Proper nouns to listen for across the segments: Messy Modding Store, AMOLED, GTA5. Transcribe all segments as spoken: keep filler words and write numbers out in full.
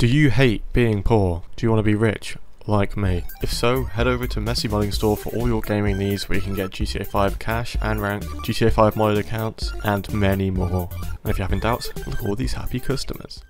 Do you hate being poor? Do you want to be rich, like me? If so, head over to Messy Modding Store for all your gaming needs, where you can get G T A five cash and rank, G T A five modded accounts, and many more. And if you're having doubts, look at all these happy customers.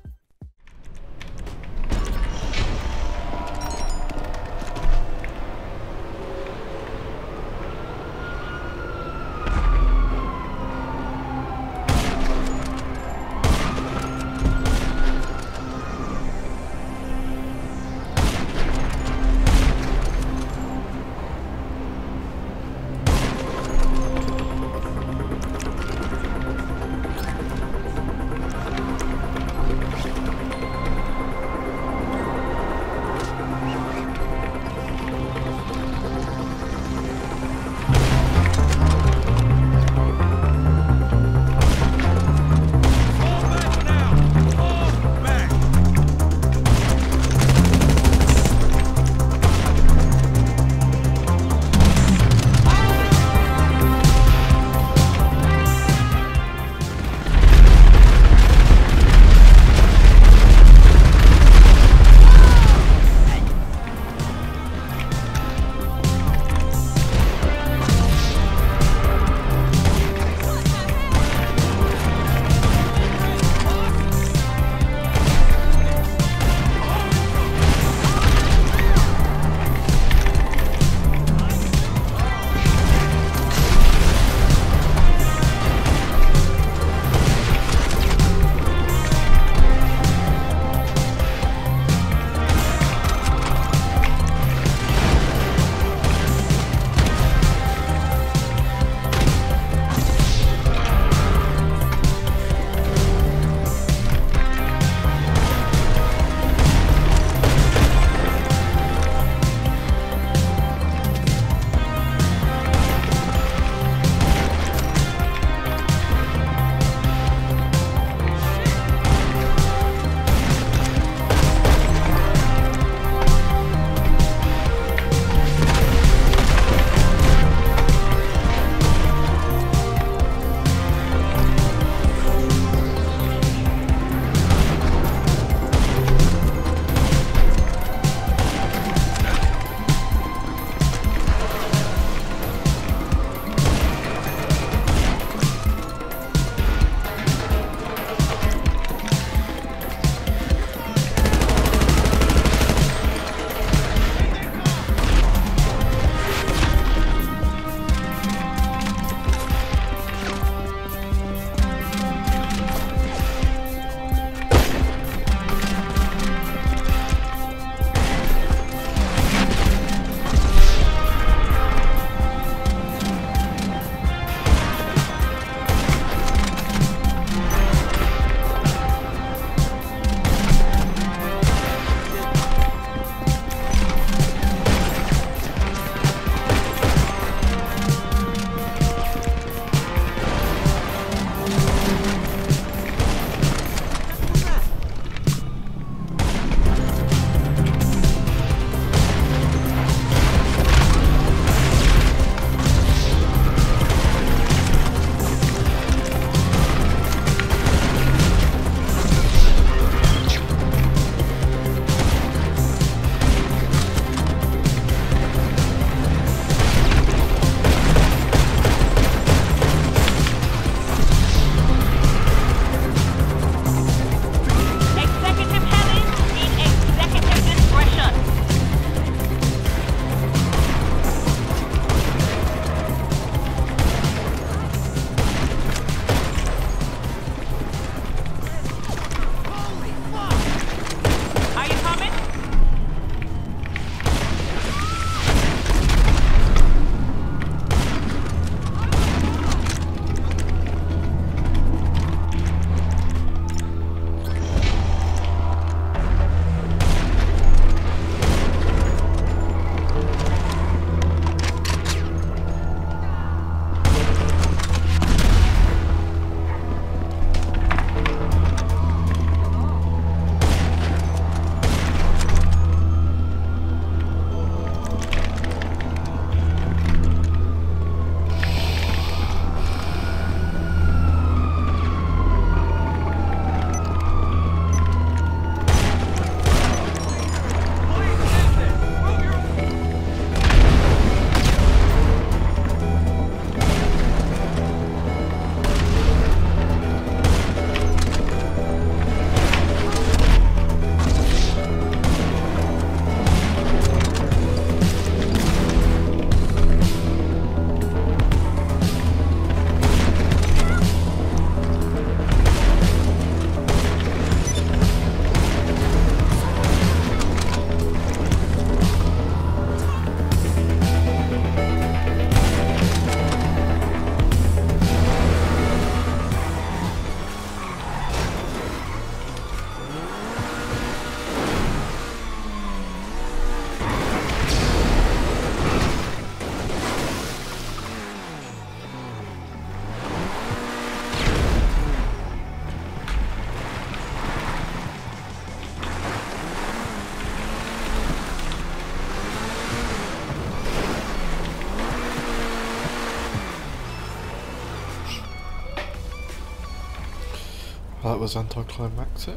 Well, that was anticlimactic.